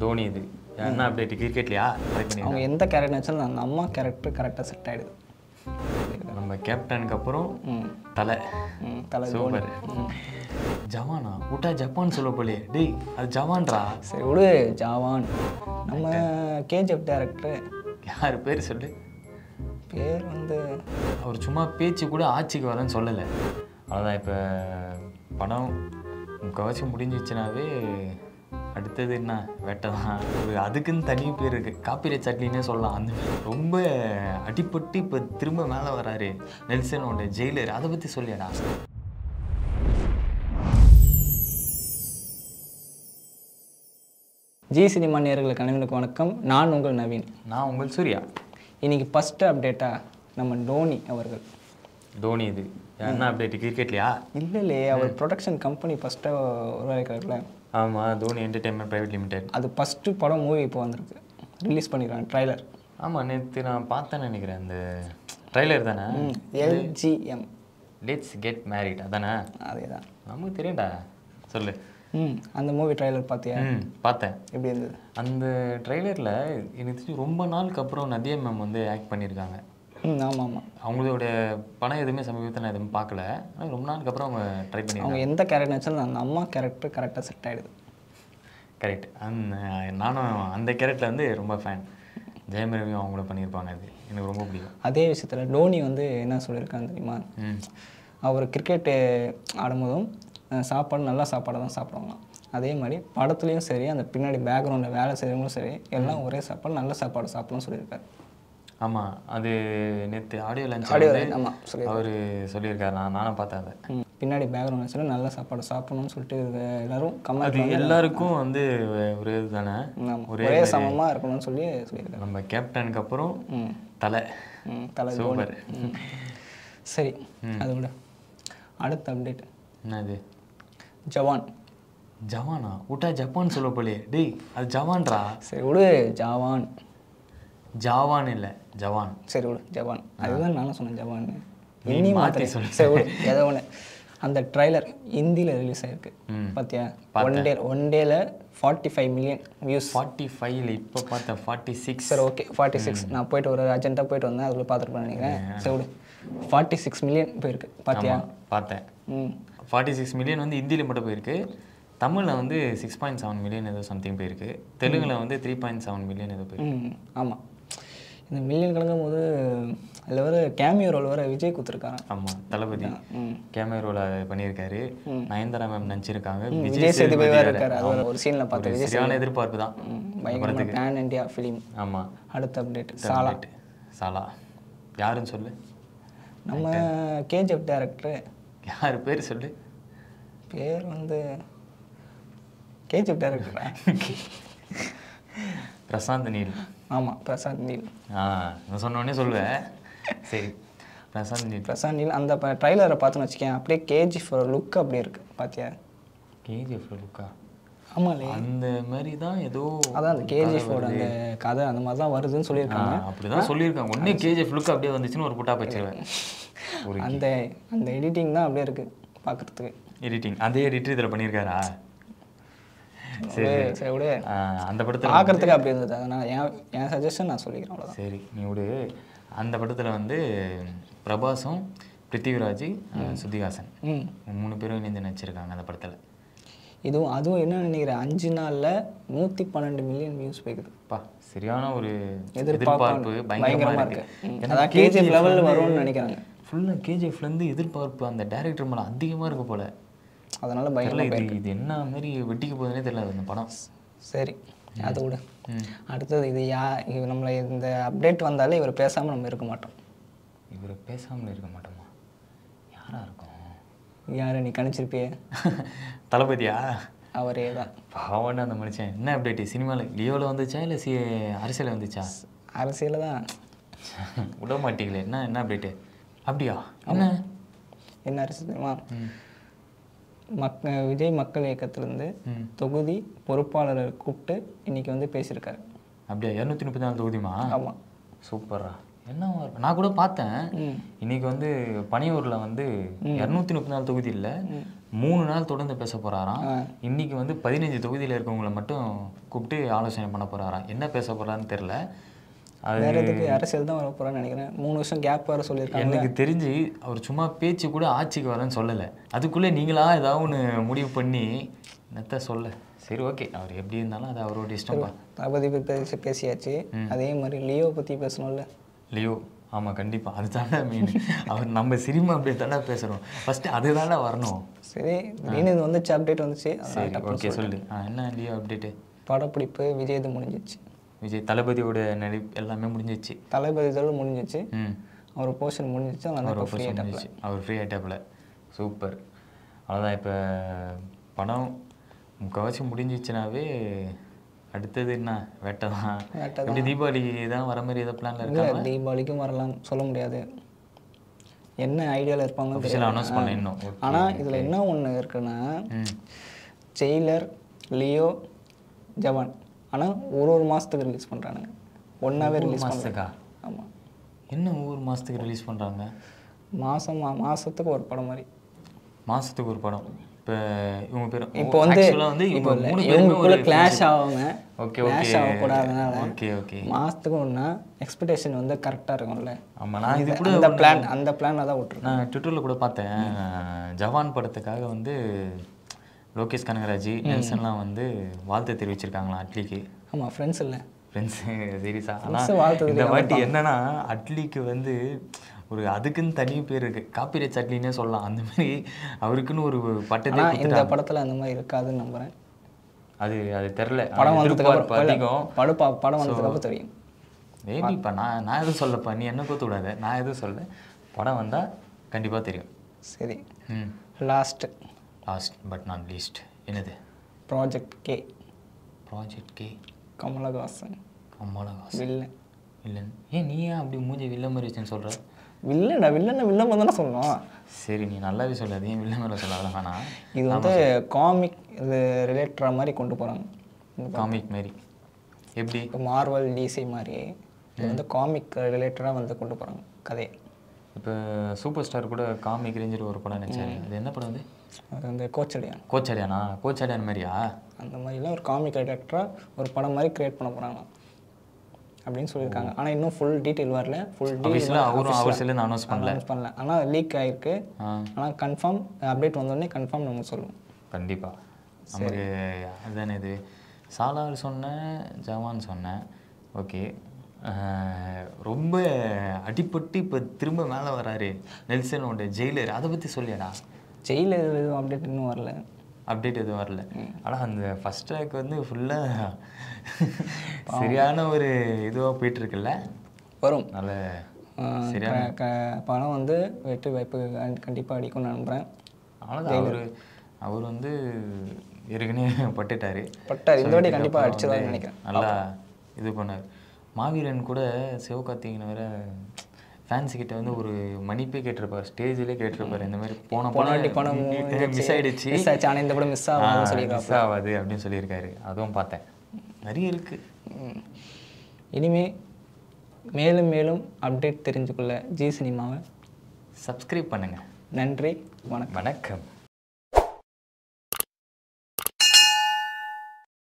Dhoni is it. Cricket the character nama character correcta set aayidhu. Captain Super. Jawana, uta Japan solo pole. Dey, Jawan ra. Seude Jawan. Nama KGF director. Yar pair sole. Pair ande. Aur chuma page kuda aachi karan sole le. Alada ipa panau kavachi mudinju chenave. Adithe na vetta na. Adikun thani pair kaapire chatli ne solla ande. Rombe atipatti pathiruma mala varare. Nelson onde jailer. Adavatti solle ra. G Cinema நேயர்களுக்கு அனைவருக்கும் வணக்கம். நான் உங்கள் நவீன். நான் உங்கள் சூர்யா. இன்னைக்கு first அப்டேட்டா நம்ம டோனி அவர்கள். டோனி இது. என்ன அப்டேட் கிரிக்கெட்லயா? இல்ல இல்ல அவர் ப்ரொடக்ஷன் கம்பெனி ஃபர்ஸ்ட் உருவாக்கிருக்கல. ஆமா டோனி என்டர்டெயின்மென்ட் பிரைவேட் லிமிடெட். அது ஃபர்ஸ்ட் படம் மூவி இப்ப வந்திருக்கு. ரிலீஸ் பண்ணிராங்க ட்ரைலர். ஆமா நேத்து நான் பார்த்தேன்னு நினைக்கிறேன் அந்த ட்ரைலர் தானா? LGM Let's Get Married அதானே? அதேதான். நமக்கு தெரியும்டா. சொல்லு. அந்த மூவி ட்ரைலர் பாத்தியா? பார்த்தேன். எப்படி இருந்தது? அந்த ட்ரைலர்ல எனக்கு ரொம்ப நாளுக்கு அப்புறம் நதியா மேம் வந்து ஆக்ட் பண்ணிருக்காங்க. ஆமா ஆமா. அவங்களோட படம் எதுமே சமீபத்துல எதுமே பார்க்கல. ஆனா ரொம்ப நாளுக்கு அப்புறம் அவங்க ட்ரை பண்ணிருக்காங்க. அவங்க எந்த கேரக்டர் நச்சல அந்த அம்மா கேரக்டர் கரெக்ட்டா செட் ஆயிடுது. கரெக்ட். நானும் அந்த கேரக்டர்ல வந்து ரொம்ப ஃபேன். ஜெயமரவி அவங்கள பண்ணிருப்பாங்க அது. எனக்கு ரொம்ப பிடிக்கும். அதே விஷயத்துல டோனி வந்து என்ன சொல்லிருக்காங்க தெரியுமா? அவர் கிரிக்கெட் ஆடும்போதும் சாப்பாடு நல்ல சாப்பாடு தான் சாப்பிடுவாங்க அதே மாதிரி படத்துலயும் சரி அந்த பின்னாடி பேக்ரவுண்ட்ல வேலை செய்றவங்களும் சரி எல்லாம் ஒரே சாப்பாடு நல்ல சாப்பாடு சாப்பிடணும் சொல்லிருக்காரு ஆமா அது நேத்து ஆடியோ லஞ்ச் ஆமா அவரு சொல்லிருக்காரு நானும் பார்த்தேன் அத பின்னாடி பேக்ரவுண்ட்ல சரி நல்ல சாப்பாடு சாப்பிடணும்னு சொல்லிட்டு எல்லாரும் கமெண்ட் அது எல்லாருக்கும் வந்து ஒரே தான ஒரே சமமா இருக்கணும்னு சொல்லி சொல்லிருக்காரு நம்ம கேப்டனுக்கு அப்புறம் தலை சூப்பர் சரி அதோட அடுத்த அப்டேட் என்னது Jawan. Jawana? Uta Japan solo pole. Dey, al Jawan ra. Sir, ude Jawan. Jawan illa. Jawan. Sir, ude Jawan. Adhan naan sonna Jawan. Inni maathai sollu. Sir, ude edavone. And the trailer Hindila release aayirukku. Pathiya? One day la 45 million views. 45 la ipo paatha 46. Sir, okay. 46. Na poittu oru agenta poittu vandha adula paathiruppa nenikiren. Sir, ude 46 million poirukku. Pathiya? Paathen. 46 million on the Indian Motapirke, Tamil on the 6.7 million or something Pirke, Telugu on the 3.7 million other Pirke. Ama in the million Kalamo, a cameo roll over a Vijay Kutraka. Ama, Talabadi, cameo roll a Panir Kare, Naindra Nanchirkanga, Vijay said the Vivara or Sina Pata, Siana Parpada, by Pan India film. Ama, had a update, Sala. Yaran Sole. Nama KGF director. Yar pair solle pair vande KGF director Prashanth Neel ama Prashanth Neel நான் சொன்னேனே சொல்வே சரி Prashanth Neel அந்த ட்ரைலரை பார்த்தா நிச்சயம் அப்படியே KGF look அப்படியே இருக்கு பாத்தியா KGF லுக்கா ஆமாலே அந்த மாதிரி தான் ஏதோ அதான் அந்த KGF ஓட அந்த கதை அந்த மாதிரி தான் வருதுன்னு சொல்லிருக்காங்க அப்படி தான் சொல்லிருக்காங்க ஒண்ணே KGF லுக் அப்படியே வந்துச்சுன்னு ஒரு போட்டா பச்சிருவேன் அந்த எடிட்டிங் தான் அப்படியே இருக்கு பாக்குறதுக்கு எடிட்டிங் அதே எடிட்டர் இதல பண்ணிருக்காரா சரி சரி ஓடு அந்த படத்துல பாக்குறதுக்கு அப்படியே இருந்தது நான் என் சஜஷன் நான் சொல்லிக்கிறேன் அவ்வளவுதான் சரி நீ ஓடு அந்த படத்துல வந்து பிரபாஸும் பிருத்திவிராஜ் சுதிகாசன் மூணு பேரும் இணைந்து நடிச்சிருக்காங்க அந்த படத்துல இதுவும் அதுவும் என்ன நினைக்கிறேன் 5 நாள்ல 112 மில்லியன் வியூஸ் போயிடுது பா சரியான ஒரு எதிர்பார்ப்பு பயங்கரமா இருக்கு அத கேஜிஎஃப் லெவல்ல வரும்னு நினைக்கிறாங்க ஃபுல்லா கேஜிஎஃப்ல இருந்து எதிர்பார்ப்பு அந்த டைரக்டர் மேல அதிகமா இருக்கு போல அதனால பயங்கரமா இருக்கு இது என்ன மாதிரி வெட்டிக்கு போகுதுனே தெரியல அந்த படம் சரி அதோட அடுத்து இது நம்ம இந்த அப்டேட் வந்தாலே இவர பேசாம நம்ம இருக்க மாட்டோம் இவர பேசாம இருக்க மாட்டோமா யாரா இருக்கும் யார நீ கணிச்சிருப்பியே தலபதியா அவரேதான் பாவனா அந்த மனுஷன் என்ன அப்டேட் சினிமால லியோல வந்துச்சா இல்ல அரசியல்ல வந்துச்சா அரசியல்ல தான் உட மாட்டீங்களே என்ன என்ன அப்டேட் அப்படியா என்ன என்ன அரசியல்மா விஜய் மக்கள் இயக்கத்துல இருந்து தொகுதி பொறுப்பாளரை கூப்பிட்டு இன்னைக்கு வந்து பேசிருக்காரு அப்படியே 234 தொகுதிமா ஆமா சூப்பரா என்ன நான் கூட பார்த்தேன் இன்னைக்கு வந்து பனியூர்ல வந்து 234 தொகுதி இல்ல 3 நாள் தொடர்ந்து பேச போறாராம் இன்னைக்கு வந்து 15 தொகுதியில இருக்கவங்கள மட்டும் கூப்பிட்டு ஆலோசனை பண்ண போறாராம் என்ன பேச போறான்னு தெரியல வேற எதுக்கு அரசியல் தான் வர போறான்னு நினைக்கிறேன் 3 வருஷம் கேப் வர சொல்லிருக்காங்க எனக்கு தெரிஞ்சு அவர் சும்மா பேச்சு கூட ஆட்சிக்கு வரேன்னு சொல்லல அதுக்குள்ள நீங்களா ஏதாவது முடிவு பண்ணி நத்த சொல்ல சரி ஓகே அவர் எப்படி இருந்தாலும் அது அவரோட இஷ்டம் பா தபதி பத்தி பேசியாச்சு அதே மாதிரி லியோ பத்தி பேசணும்ல லியோ ஆமா கண்டிப்பா அதுதான மீன் அவர் நம்ம சினிமா அப்படியே தான பேசுறோம் ஃபர்ஸ்ட் அதுதான வரணும் சரி மீன் இது வந்து அப்டேட் வந்துச்சு சரி ஓகே சொல்லு என்ன லியோ அப்டேட் படப்பிடிப்பு விஜயது முடிஞ்சிச்சு விஜய் தலபதியோட நடிப்பு எல்லாமே முடிஞ்சிச்சு தலபதியோட முடிஞ்சிச்சு அவர் போஷன் முடிஞ்சிச்சு அதனால ஃப்ரீ ஆயிட்டாப்ல அவர் ஃப்ரீ ஆயிட்டாப்ல சூப்பர் அதான் இப்ப படம் முகவாசி முடிஞ்சிச்சனாவே அடுத்து என்ன வேட்டதான் இப்படி தீபாவளி தான் வர மாதிரி ஏதோ பிளான்ல இருக்காங்க தீபாவளிக்கும் வரலாம் சொல்ல முடியாது என்ன ஐடியால இருப்பாங்க தெரியல அனௌன்ஸ் பண்ண இன்னும் ஆனா இதுல என்ன ஒண்ணு இருக்குன்னா ஜெயிலர் லியோ ஜவான் ஆனா ஒரு மாசத்துக்கு ரிலீஸ் பண்றாங்க ஒண்ணாவே ரிலீஸ் மாசத்துக்கு ஆமா என்ன ஒரு மாசத்துக்கு ரிலீஸ் பண்றாங்க மாசத்துக்கு ஒரு படம் மாதிரி மாசத்துக்கு ஒரு படம் இவங்க பேர் இப்போ வந்து एक्चुअली வந்து இப்போ மூணு பேரும் ஒரு கிளாஷ் ஆவாங்க ஓகே ஓகே கிளாஷ் ஆக கூடாதனால ஓகே ஓகே மாஸ்துக்கு ஒண்ணா எக்ஸ்பெக்டேஷன் வந்து கரெக்ட்டா இருக்கும்ல ஆமா நான் இது கூட அந்த பிளான் அத விட்டுறேன் நான் ட்விட்டர்ல கூட பார்த்தேன் ஜவான் படத்துக்காக வந்து லோகேஷ் கனகராஜ் நெல்சன்லாம் வந்து வாழ்த்து தெரிவிச்சிருக்காங்கலாம் அட்லிக்கு ஆமா फ्रेंड्स இல்ல फ्रेंड्स சீரியஸா இந்த வாட்டி என்னன்னா அட்லிக்கு வந்து ஒரு அதுக்குன்னு தனி பேர் இருக்கு காப்பிரைட் சட்லினே சொல்லலாம் அந்த மாதிரி அவருக்குன்னு ஒரு பட்டதே இந்த படத்துல அந்த மாதிரி இருக்காதுன்னு நம்புறேன் அது அது தெரியல படம் வந்ததுக்கு அப்புறம் அதிகம் படம் வந்ததுக்கு அப்புறம் தெரியும் மேபி பா நான் எதுவும் சொல்லப்பா நீ என்ன கோத்து விடாத நான் எதுவும் சொல்ல படம் வந்தா கண்டிப்பா தெரியும் சரி லாஸ்ட் பட் நாட் லீஸ்ட் என்னது ப்ராஜெக்ட் கே கமலஹாசன் வில்லன் ஏன் நீ அப்படி மூஞ்சி வில்லன் மாதிரி வச்சுன்னு சொல்ற வில்லடா வில்லன் வந்தானே சொன்னோம் சரி நீ நல்லாவே சொல்லாதீங்க வில்லன் மேல சொல்லாத ஆனா இது வந்து காமிக் ரிலேட்டட் மாதிரி கொண்டு போறாங்க காமிக் மாதிரி எப்படி மார்வல் டிசி மாதிரி இது வந்து காமிக் ரிலேட்டடா வந்து கொண்டு போறாங்க கதை இப்போ சூப்பர் ஸ்டார் கூட காமிக் ரேஞ்சில ஒரு படம் நடிச்சாரு அது என்ன படம் அது அந்த கோச்சடியான் மாதிரியா அந்த மாதிரிலாம் ஒரு காமிக் டைரக்டரா ஒரு படம் மாதிரி கிரியேட் பண்ண போறாங்க அப்படினு சொல்லிருக்காங்க ஆனா இன்னும் ফুল டீடைல் வரல ফুল டீடைல் அவர் செல்ல அனௌன்ஸ் பண்ணல ஆனா லீக் ஆயிருக்கு ஆனா கன்ஃபார்ம் அப்டேட் வந்த உடனே கன்ஃபார்ம் நம்ம சொல்லுவோம் கண்டிப்பா நமக்கு அதானே இது சாலார் சொன்ன ஜவான் சொன்ன ஓகே ரொம்ப அடிபட்டு இப்ப திரும்ப மேல வராரு நெல்சனோட ஜெயிலர் அத பத்தி சொல்லியடா ஜெயிலர் அப்டேட் இன்னும் வரல அப்டேட் எதுவும் வரல ஆனால் அந்த ஃபர்ஸ்ட் ட்ராக் வந்து ஃபுல்லாக சரியான ஒரு இதுவாக போயிட்டுருக்குல்ல வரும் நல்ல சரியான பணம் வந்து வெற்றி வாய்ப்பு கண்டிப்பாக அடிக்கும்னு நம்புகிறேன் ஆனால் அவர் வந்து ஏற்கனவே பட்டார் இந்த வாட்டி கண்டிப்பாக அடிச்சிடலாம்னு நினைக்கிறேன் நல்லா இது பண்ணார் மாவீரன் கூட சிவகார்த்திகேயன் வேற ஃபேன்ஸ் கிட்ட வந்து ஒரு மணிப்பே கேட்டிருப்பார் ஸ்டேஜ்லேயே கேட்டிருப்பார் இந்த மாதிரி போன மிஸ் ஆயிடுச்சு ஆனால் இந்த கூட மிஸ் ஆகாது அப்படின்னு சொல்லியிருக்காரு அதுவும் பார்த்தேன் நிறைய இருக்கு இனிமே மேலும் மேலும் அப்டேட் தெரிஞ்சுக்கொள்ள ஜி சினிமாவை சப்ஸ்கிரைப் பண்ணுங்க நன்றி வணக்கம்